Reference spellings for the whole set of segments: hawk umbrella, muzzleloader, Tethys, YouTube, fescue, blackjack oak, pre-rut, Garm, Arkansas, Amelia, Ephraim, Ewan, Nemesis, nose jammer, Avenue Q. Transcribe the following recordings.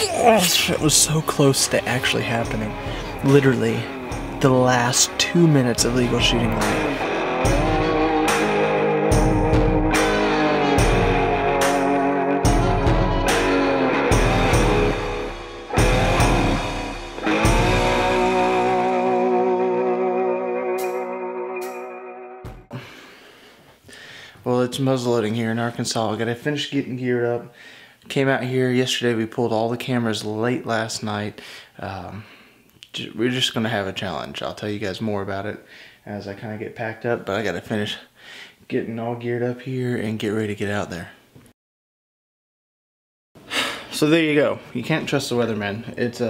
Oh, shit was so close to actually happening. Literally, the last 2 minutes of legal shooting light. Well, it's muzzleloading here in Arkansas. I gotta finish getting geared up. Came out here yesterday. We pulled all the cameras late last night. We're just gonna have a challenge. I'll tell you guys more about it as I kind of get packed up, but I gotta finish getting all geared up here and get ready to get out there. So there you go. You can't trust the weatherman. It's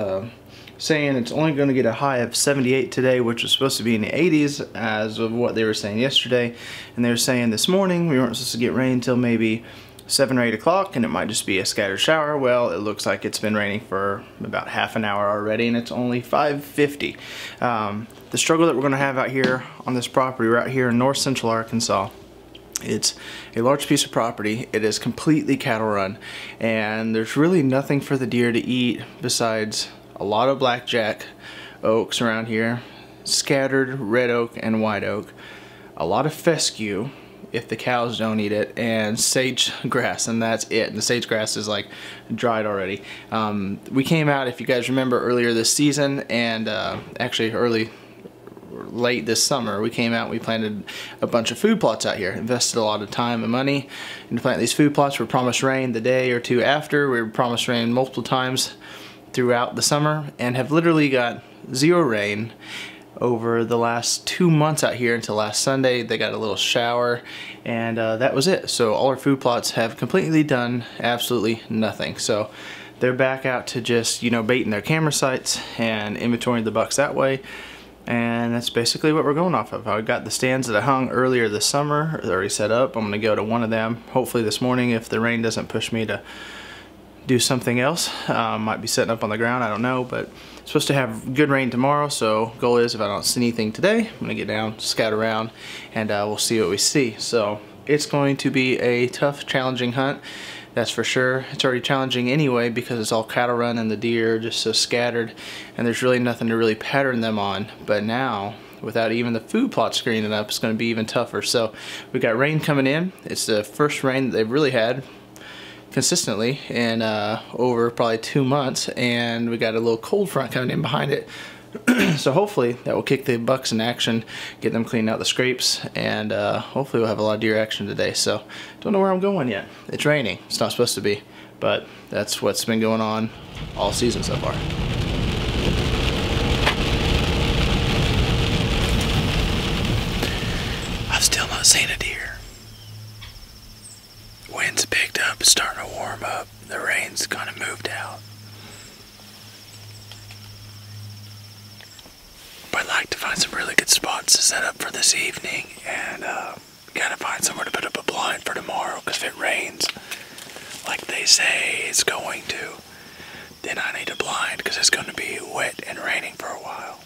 saying it's only going to get a high of 78 today, which was supposed to be in the 80s as of what they were saying yesterday, and they were saying this morning we weren't supposed to get rain until maybe 7 or 8 o'clock, and it might just be a scattered shower. Well, it looks like it's been raining for about half an hour already, and it's only 5:50. The struggle that we're going to have out here on this property right here in north central Arkansas, it's a large piece of property. It is completely cattle run, and there's really nothing for the deer to eat besides a lot of blackjack oaks around here, scattered red oak and white oak, a lot of fescue if the cows don't eat it, and sage grass, and that's it. And the sage grass is like dried already. We came out, if you guys remember, earlier this season, and actually late this summer, we came out and we planted a bunch of food plots out here. Invested a lot of time and money to plant these food plots. We were promised rain the day or two after. We were promised rain multiple times throughout the summer, and have literally got zero rain over the last 2 months out here until last Sunday. They got a little shower, and that was it. So all our food plots have completely done absolutely nothing. So they're back out to just, you know, baiting their camera sites and inventorying the bucks that way. And that's basically what we're going off of. I got the stands that I hung earlier this summer already set up. I'm gonna go to one of them, hopefully this morning, if the rain doesn't push me to do something else. Might be setting up on the ground, I don't know, but it's supposed to have good rain tomorrow, so goal is if I don't see anything today, I'm gonna get down, scout around, and we'll see what we see. So it's going to be a tough, challenging hunt, that's for sure. It's already challenging anyway because it's all cattle run and the deer are just so scattered, and there's really nothing to really pattern them on. But now, without even the food plot screening up, it's gonna be even tougher. So we got rain coming in. It's the first rain that they've really had consistently in over probably 2 months, and we got a little cold front coming in behind it. So hopefully that will kick the bucks in action, get them cleaning out the scrapes, and hopefully we'll have a lot of deer action today. So don't know where I'm going yet. It's raining. It's not supposed to be, but that's what's been going on all season so far. I've still not seen a deer. Wind's picked up, it's starting to warm up. The rain's kind of moved out. But I'd like to find some really good spots to set up for this evening, and gotta find somewhere to put up a blind for tomorrow, because if it rains, like they say it's going to, then I need a blind, because it's going to be wet and raining for a while.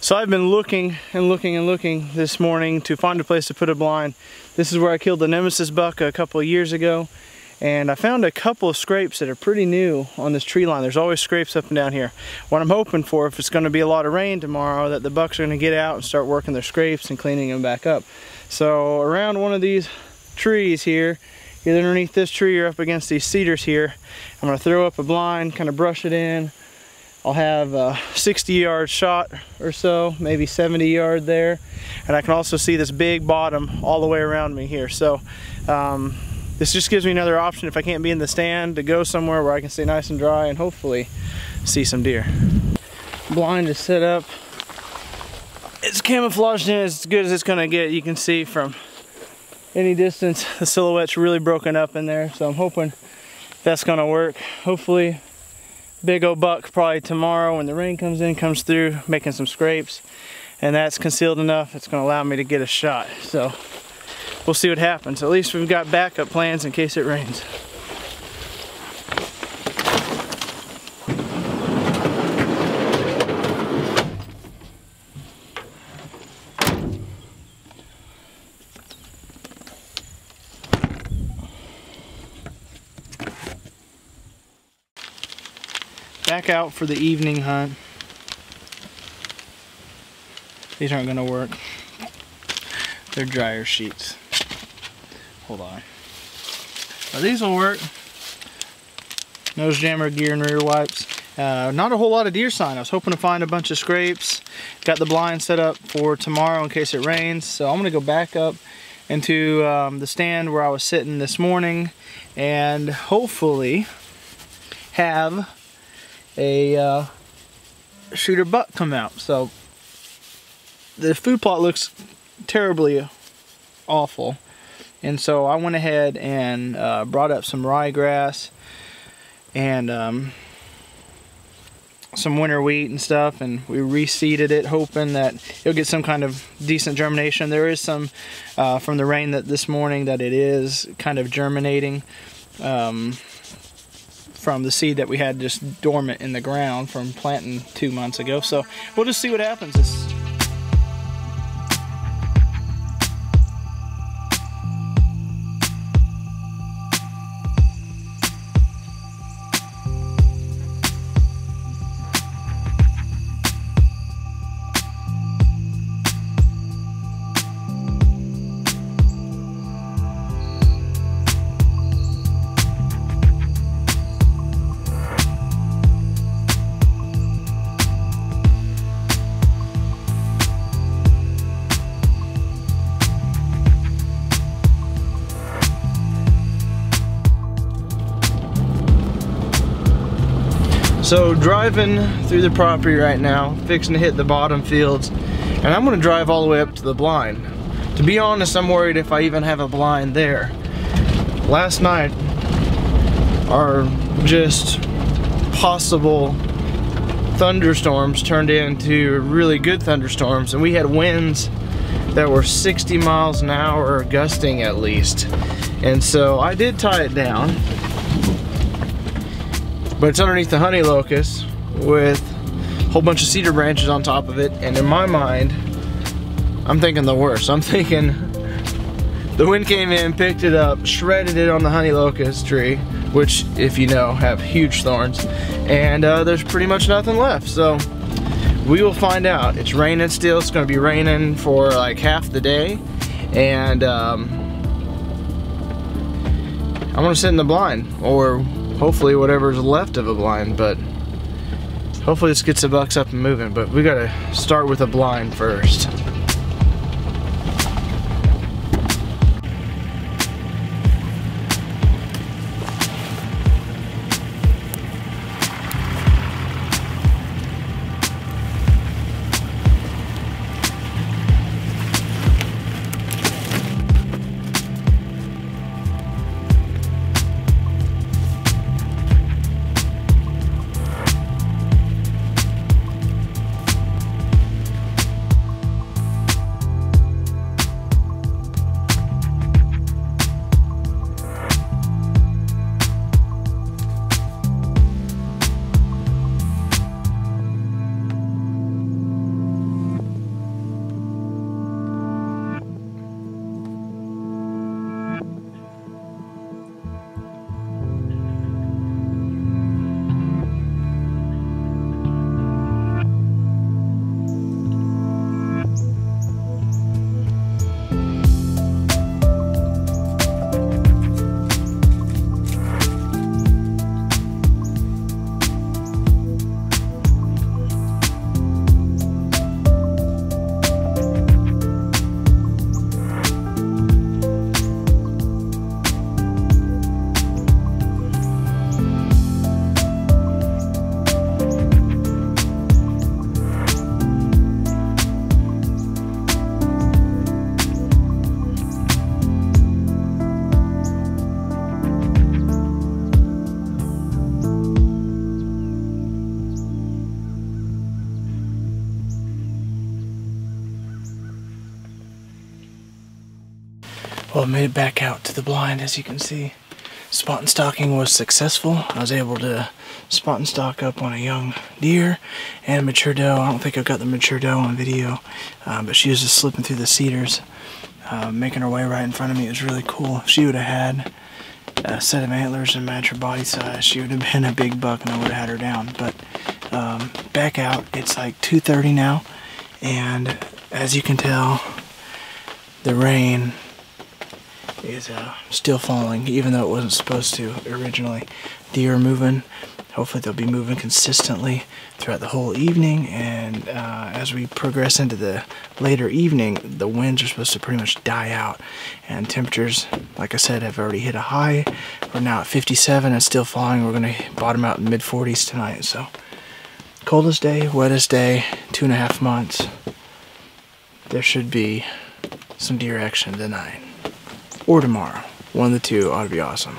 So I've been looking and looking and looking this morning to find a place to put a blind. This is where I killed the Nemesis buck a couple of years ago, and I found a couple of scrapes that are pretty new on this tree line. There's always scrapes up and down here. What I'm hoping for, if it's gonna be a lot of rain tomorrow, that the bucks are gonna get out and start working their scrapes and cleaning them back up. So around one of these trees here, either underneath this tree or up against these cedars here, I'm gonna throw up a blind, kind of brush it in. I'll have a 60-yard shot or so, maybe 70-yard there. And I can also see this big bottom all the way around me here. So this just gives me another option, if I can't be in the stand, to go somewhere where I can stay nice and dry and hopefully see some deer. Blind is set up. It's camouflaged in as good as it's gonna get. You can see from any distance, the silhouette's really broken up in there. So I'm hoping that's gonna work. Hopefully, big old buck probably tomorrow when the rain comes through, making some scrapes, and that's concealed enough, it's gonna allow me to get a shot. So we'll see what happens. At least we've got backup plans in case it rains. back out for the evening hunt. These aren't gonna work. They're dryer sheets. Hold on. Well, these will work. Nose jammer gear and rear wipes. Not a whole lot of deer sign. I was hoping to find a bunch of scrapes. Got the blind set up for tomorrow in case it rains. So I'm gonna go back up into the stand where I was sitting this morning and hopefully have a shooter buck come out. So the food plot looks terribly awful, and so I went ahead and brought up some ryegrass and some winter wheat and stuff, and we reseeded it hoping that it'll get some kind of decent germination. There is some from the rain that this morning that it is kind of germinating from the seed that we had just dormant in the ground from planting 2 months ago. So we'll just see what happens. So driving through the property right now, fixing to hit the bottom fields, and I'm gonna drive all the way up to the blind. To be honest, I'm worried if I even have a blind there. Last night, our just possible thunderstorms turned into really good thunderstorms, and we had winds that were 60 miles an hour gusting at least. And so I did tie it down, but it's underneath the honey locust with a whole bunch of cedar branches on top of it. And in my mind, I'm thinking the worst. I'm thinking the wind came in, picked it up, shredded it on the honey locust tree, which, if you know, have huge thorns. And there's pretty much nothing left. So we will find out. It's raining still. It's gonna be raining for like half the day. And I'm gonna sit in the blind, or hopefully whatever's left of a blind, but hopefully this gets the bucks up and moving. But we gotta start with a blind first. Well, I made it back out to the blind, as you can see. Spot and stocking was successful. I was able to spot and stock up on a young deer and a mature doe. I don't think I've got the mature doe on video, but she was just slipping through the cedars, making her way right in front of me. It was really cool. If she would have had set of antlers and match her body size, she would have been a big buck and I would have had her down. But back out, it's like 2:30 now, and as you can tell, the rain is still falling, even though it wasn't supposed to originally. Deer are moving. Hopefully they'll be moving consistently throughout the whole evening, and as we progress into the later evening, the winds are supposed to pretty much die out, and temperatures, like I said, have already hit a high. We're now at 57 and still falling. We're going to bottom out in the mid 40s tonight. So coldest day, wettest day, 2.5 months. There should be some deer action tonight or tomorrow. One of the two ought to be awesome.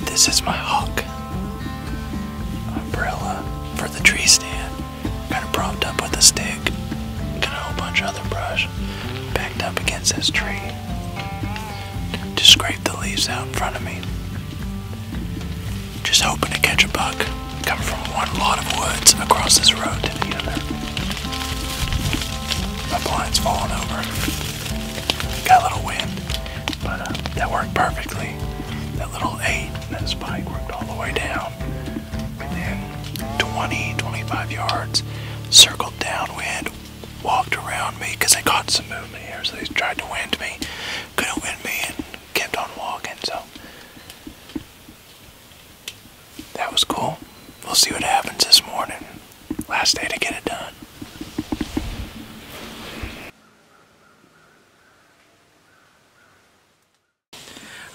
This is my hawk umbrella for the tree stand. Kind of propped up with a stick. Got a whole bunch of other brush backed up against this tree to scrape the leaves out in front of me. Just hoping to catch a buck coming from one lot of woods across this road to the other. My blind's falling over. Got a little wind, but that worked perfectly. That little 8 and that spike worked all the way down, and then 20-25 yards circled downwind, walked around me because they caught some movement here, so they tried to wind me, couldn't wind me, and kept on walking. So that was cool. We'll see what happens this morning. Last day to get it done.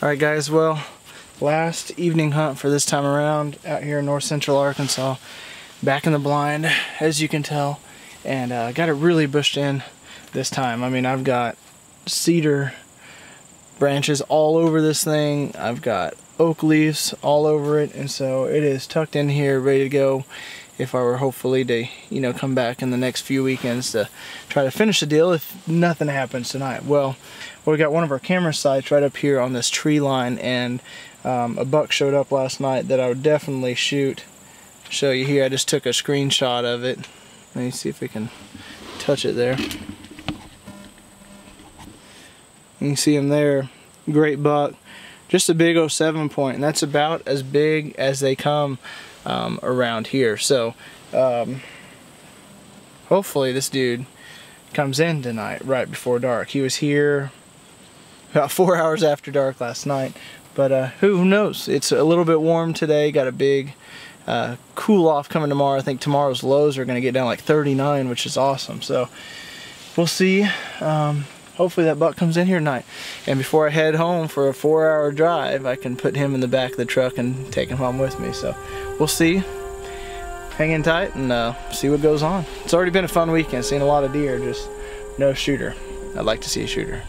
Alright guys, well, last evening hunt for this time around out here in north central Arkansas, back in the blind as you can tell, and got it really bushed in this time. I mean, I've got cedar branches all over this thing, I've got oak leaves all over it, and so it is tucked in here ready to go if I were hopefully to, you know, come back in the next few weekends to try to finish the deal if nothing happens tonight. Well, we got one of our camera sights right up here on this tree line, and a buck showed up last night that I would definitely show you here. I just took a screenshot of it. Let me see if we can touch it there. You can see him there, great buck. Just a big 07 point, and that's about as big as they come around here. So hopefully this dude comes in tonight right before dark. He was here about 4 hours after dark last night, but who knows? It's a little bit warm today, got a big cool off coming tomorrow. I think tomorrow's lows are gonna get down like 39, which is awesome. So we'll see. Hopefully that buck comes in here tonight, and before I head home for a 4-hour drive, I can put him in the back of the truck and take him home with me. So we'll see. Hang in tight and see what goes on. It's already been a fun weekend, seen a lot of deer, just no shooter. I'd like to see a shooter.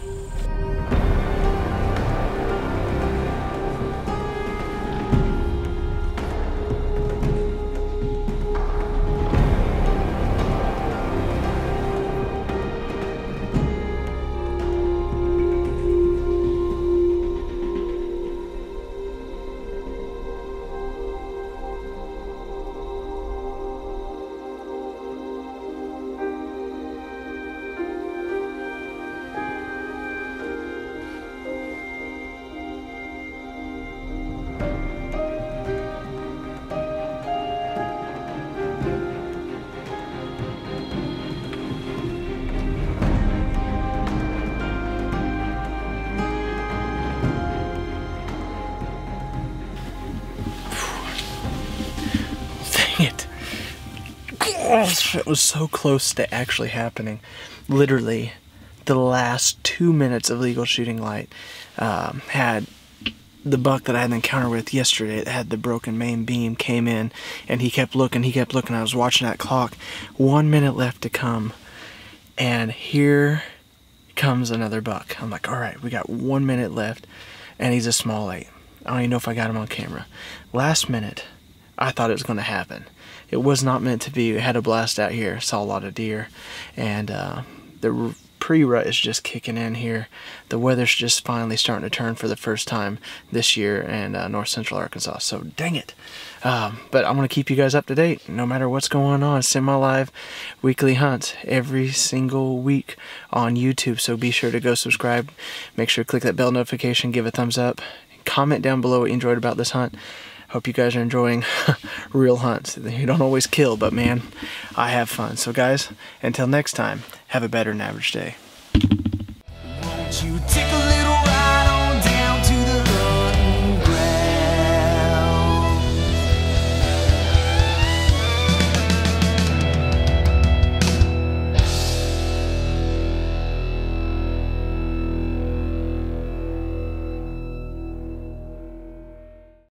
Oh, shit was so close to actually happening. Literally, the last 2 minutes of legal shooting light had the buck that I had an encounter with yesterday that had the broken main beam came in, and he kept looking, I was watching that clock. 1 minute left to come, and here comes another buck. I'm like, all right, we got 1 minute left, and he's a small eight. I don't even know if I got him on camera. Last minute, I thought it was going to happen. It was not meant to be. We had a blast out here, saw a lot of deer, and the pre-rut is just kicking in here. The weather's just finally starting to turn for the first time this year in north central Arkansas, so dang it. But I'm going to keep you guys up to date no matter what's going on. Semi-live weekly hunts every single week on YouTube, so be sure to go subscribe. Make sure to click that bell notification, give a thumbs up, comment down below what you enjoyed about this hunt. Hope you guys are enjoying real hunts. You don't always kill, but man, I have fun. So guys, until next time, have a better than average day. Won't you take a little